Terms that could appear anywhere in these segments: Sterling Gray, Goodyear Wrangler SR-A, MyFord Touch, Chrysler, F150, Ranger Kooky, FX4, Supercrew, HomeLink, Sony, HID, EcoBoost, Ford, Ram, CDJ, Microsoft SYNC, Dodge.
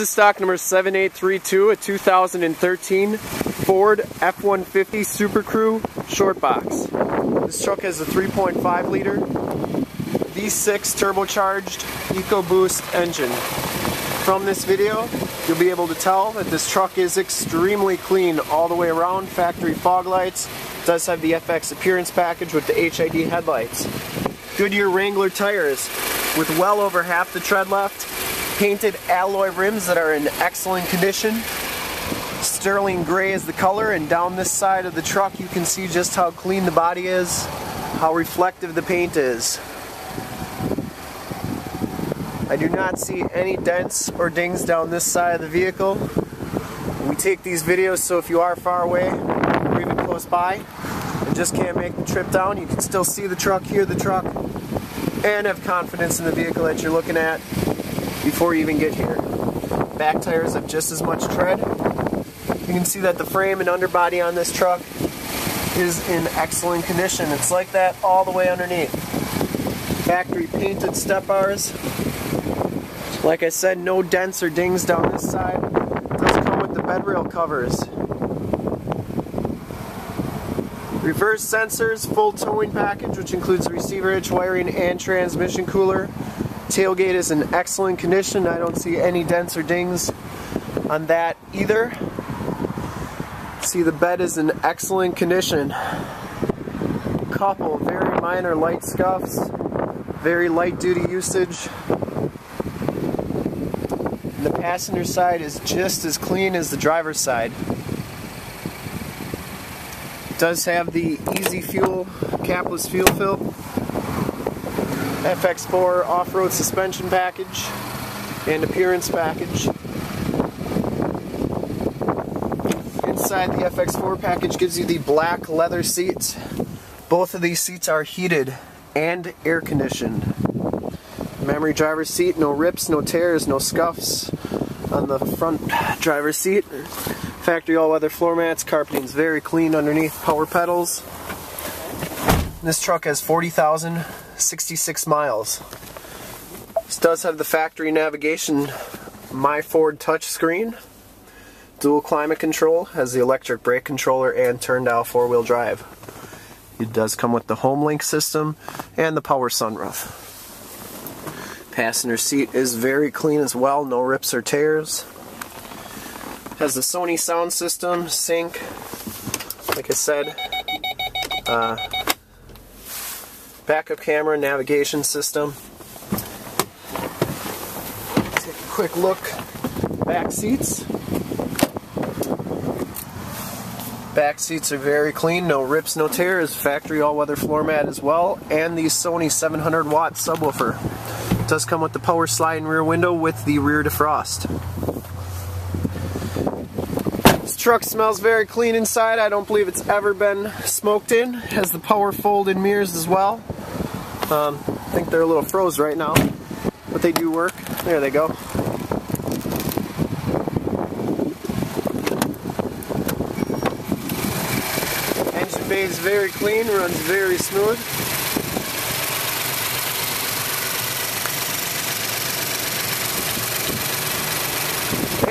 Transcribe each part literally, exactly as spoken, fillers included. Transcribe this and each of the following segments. is stock number seven eight three two, a two thousand thirteen Ford F one fifty Super Crew Short Box. This truck has a three point five liter V six turbocharged EcoBoost engine. From this video, you'll be able to tell that this truck is extremely clean all the way around. Factory fog lights, does have the F X appearance package with the H I D headlights. Goodyear Wrangler tires with well over half the tread left. Painted alloy rims that are in excellent condition. Sterling gray is the color, and down this side of the truck you can see just how clean the body is, how reflective the paint is. I do not see any dents or dings down this side of the vehicle. We take these videos so if you are far away or even close by and just can't make the trip down, you can still see the truck, hear the truck, and have confidence in the vehicle that you're looking at before you even get here. Back tires have just as much tread. You can see that the frame and underbody on this truck is in excellent condition. It's like that all the way underneath. Factory painted step bars. Like I said, no dents or dings down this side. It does come with the bed rail covers. Reverse sensors, full towing package, which includes receiver hitch, wiring, and transmission cooler. Tailgate is in excellent condition. I don't see any dents or dings on that either. See, the bed is in excellent condition. Couple very minor light scuffs, very light duty usage. The passenger side is just as clean as the driver's side. It does have the easy fuel, capless fuel fill, F X four off-road suspension package, and appearance package. Inside the F X four package gives you the black leather seats. Both of these seats are heated and air conditioned. Memory driver's seat, no rips, no tears, no scuffs on the front driver's seat. Factory all-weather floor mats, carpeting's very clean underneath, power pedals. This truck has forty thousand sixty-six miles. This does have the factory navigation MyFord Touch screen. Dual climate control, has the electric brake controller and turned-dial four-wheel drive. It does come with the HomeLink system and the power sunroof. Passenger seat is very clean as well, no rips or tears. Has the Sony sound system, sync, like I said, uh, backup camera, navigation system. Take a quick look, back seats. Back seats are very clean, no rips, no tears, factory all-weather floor mat as well, and the Sony seven hundred watt subwoofer. Does come with the power sliding rear window with the rear defrost. This truck smells very clean inside. I don't believe it's ever been smoked in. Has the power folded mirrors as well. Um, I think they're a little froze right now, but they do work. There they go. Engine bay is very clean, runs very smooth.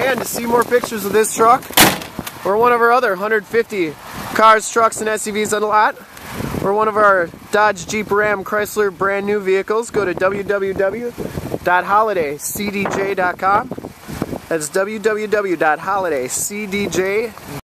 And to see more pictures of this truck or one of our other one hundred fifty cars, trucks, and S U Vs on the lot, or one of our Dodge, Jeep, Ram, Chrysler brand new vehicles, go to w w w dot holiday c d j dot com. That's w w w dot holiday c d j dot com.